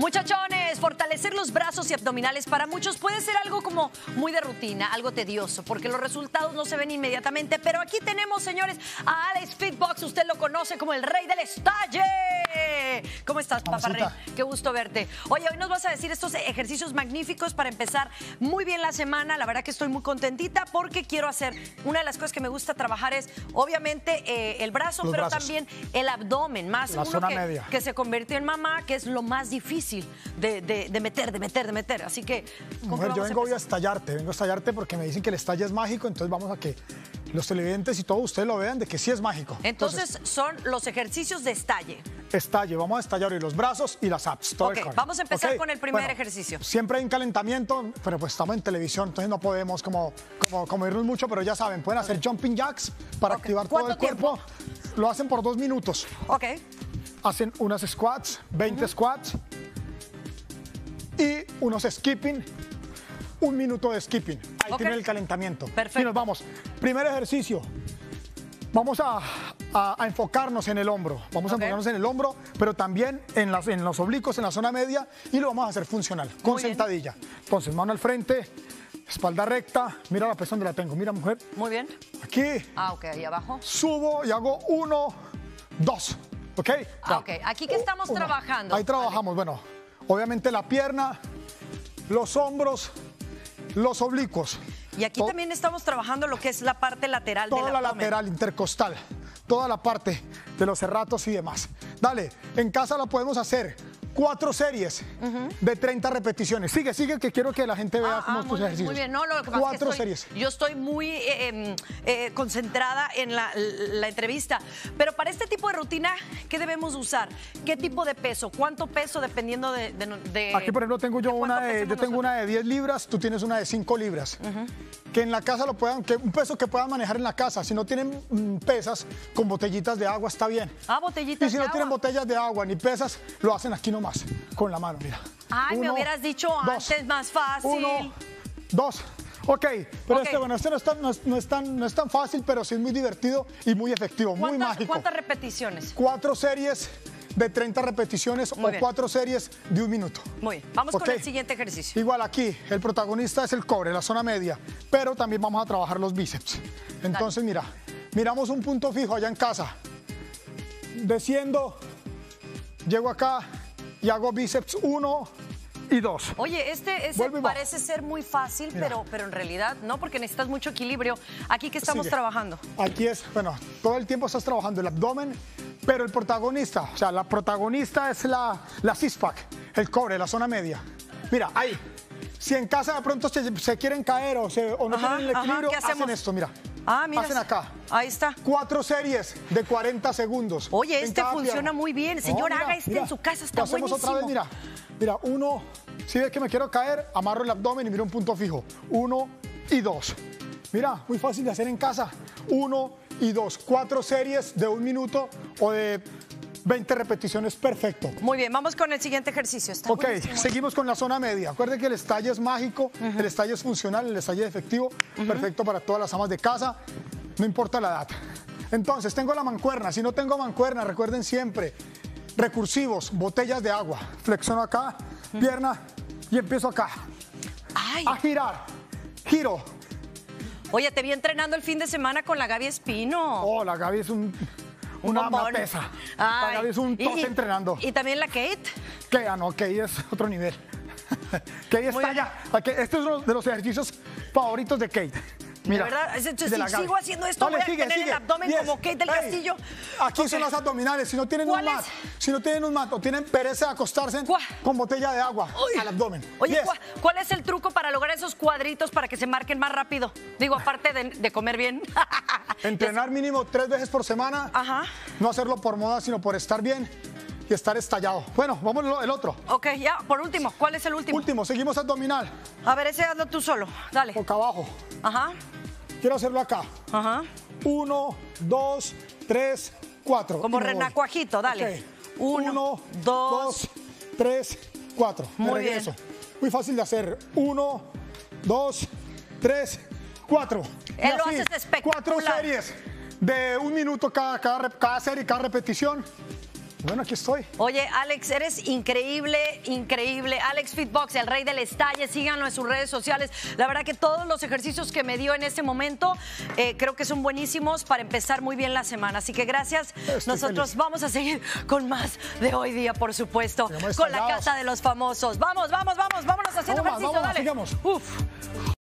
Muchachones, fortalecer los brazos y abdominales para muchos puede ser algo como muy de rutina, algo tedioso, porque los resultados no se ven inmediatamente. Pero aquí tenemos, señores, a Alex Fitbox. Usted lo conoce como el rey del estalle. ¿Cómo estás, papá rey? Qué gusto verte. Oye, hoy nos vas a decir estos ejercicios magníficos para empezar muy bien la semana. La verdad que estoy muy contentita porque quiero hacer una de las cosas que me gusta trabajar es, obviamente, el brazo, los pero brazos. También el abdomen, más la uno zona que, media. Que se convirtió en mamá, que es lo más difícil de meter. Así que... Mujer, yo vengo hoy a estallarte porque me dicen que el estalle es mágico, entonces vamos a que los televidentes y todos ustedes lo vean de que sí es mágico. Entonces son los ejercicios de estalle. Estalle, vamos a estallar hoy los brazos y las abs. Todo ok, vamos a empezar con el primer ejercicio. Siempre hay un calentamiento, pero pues estamos en televisión, entonces no podemos como irnos mucho, pero ya saben, pueden hacer jumping jacks para activar todo el cuerpo. Lo hacen por 2 minutos. Ok. Hacen unas squats, 20 squats y unos skipping, 1 minuto de skipping. Ahí tiene el calentamiento. Perfecto. Y nos vamos. Primer ejercicio. Vamos a enfocarnos en el hombro. Vamos a enfocarnos en el hombro, pero también en los oblicuos, en la zona media, y lo vamos a hacer funcional, con sentadilla. Entonces, mano al frente, espalda recta. Mira la presión donde la tengo. Mira, mujer. Muy bien. Aquí. Ah, ok. ¿Y abajo? Subo y hago 1, 2. ¿Ok? Ah, ok. Aquí que estamos trabajando. Ahí trabajamos. Vale. Bueno, obviamente la pierna, los hombros, los oblicuos. Y aquí también estamos trabajando lo que es la parte lateral del abdomen. Toda la lateral, intercostal, toda la parte de los serratos y demás. Dale, en casa la podemos hacer 4 series de 30 repeticiones. Sigue, que quiero que la gente vea cómo tus ejercicios. Muy bien, no, lo que pasa es que yo estoy muy concentrada en la entrevista. Pero para este tipo de rutina, ¿qué debemos usar? ¿Qué tipo de peso? ¿Cuánto peso dependiendo de Aquí, por ejemplo, tengo yo tengo una de 10 libras, tú tienes una de 5 libras. Que en la casa lo puedan, que un peso que puedan manejar en la casa. Si no tienen pesas, con botellitas de agua está bien. Ah, botellitas de agua. Y si no tienen botellas de agua ni pesas, lo hacen aquí nomás, con la mano, mira. Ay, 1, me hubieras dicho antes, más fácil. 1, 2. Ok, pero no es tan fácil, pero sí es muy divertido y muy efectivo, muy mágico. ¿Cuántas repeticiones? 4 series de 30 repeticiones o 4 series de 1 minuto. Muy bien, vamos con el siguiente ejercicio. Igual aquí, el protagonista es el core, la zona media, pero también vamos a trabajar los bíceps. Entonces, mira, miramos un punto fijo allá en casa. Desciendo, llego acá y hago bíceps 1 y 2. Oye, este parece ser muy fácil, pero en realidad no, porque necesitas mucho equilibrio. Aquí que estamos trabajando. Aquí es, bueno, todo el tiempo estás trabajando el abdomen, pero el protagonista, o sea, la protagonista es la six-pack, el core, la zona media. Mira, ahí. Si en casa de pronto se quieren caer o no tienen el equilibrio, hacen esto, mira. Ah, mira. Hacen acá. Ahí está. 4 series de 40 segundos. Oye, este funciona muy bien. Señor, haga en su casa, está buenísimo. Lo hacemos otra vez, mira. Mira, uno, si ves que me quiero caer, amarro el abdomen y miro un punto fijo. 1 y 2. Mira, muy fácil de hacer en casa. 1 y 2. 4 series de 1 minuto o de 20 repeticiones, perfecto. Muy bien, vamos con el siguiente ejercicio. Está buenísimo. Seguimos con la zona media. Acuérdense que el estalle es mágico, el estalle es funcional, el estalle es efectivo, perfecto para todas las amas de casa, no importa la edad. Entonces, tengo la mancuerna. Si no tengo mancuerna, recuerden siempre, recursivos, botellas de agua. Flexiono acá, pierna y empiezo acá. Ay. A girar, giro. Oye, te vi entrenando el fin de semana con la Gaby Espino. Oh, la Gaby es una pesa. Gaby es un tos entrenando. ¿Y también la Kate? Kate es otro nivel. Kate está allá. Este es uno de los ejercicios favoritos de Kate. Mira, de verdad, si sigo haciendo esto, voy a tener el abdomen como Kate del Castillo. Aquí son las abdominales. Si no tienen un mat, o tienen pereza de acostarse con botella de agua al abdomen. Oye, ¿cuál es el truco para lograr esos cuadritos para que se marquen más rápido? Digo, aparte de comer bien. Entrenar mínimo 3 veces por semana. Ajá. No hacerlo por moda, sino por estar bien y estar estallado. Bueno, vamos al otro. Ok, ya, por último. ¿Cuál es el último? Último, seguimos abdominal. A ver, ese hazlo tú solo. Dale. Boca abajo. Ajá. Quiero hacerlo acá. Ajá. 1, 2, 3, 4. Como renacuajito, dale. Okay. 1, 2, 3, 4. Muy bien. Muy fácil de hacer. 1, 2, 3, 4. Él lo hace espectacular. 4 series de 1 minuto cada serie, cada repetición. Bueno, aquí estoy. Oye, Alex, eres increíble, increíble. Alex Fitbox, el rey del estalle. Síganlo en sus redes sociales. La verdad que todos los ejercicios que me dio en este momento creo que son buenísimos para empezar muy bien la semana. Así que gracias. Nosotros vamos a seguir con más de hoy día, por supuesto. Con la casa de los famosos. Vamos, vámonos haciendo ejercicio. Dale. Sigamos. Uf.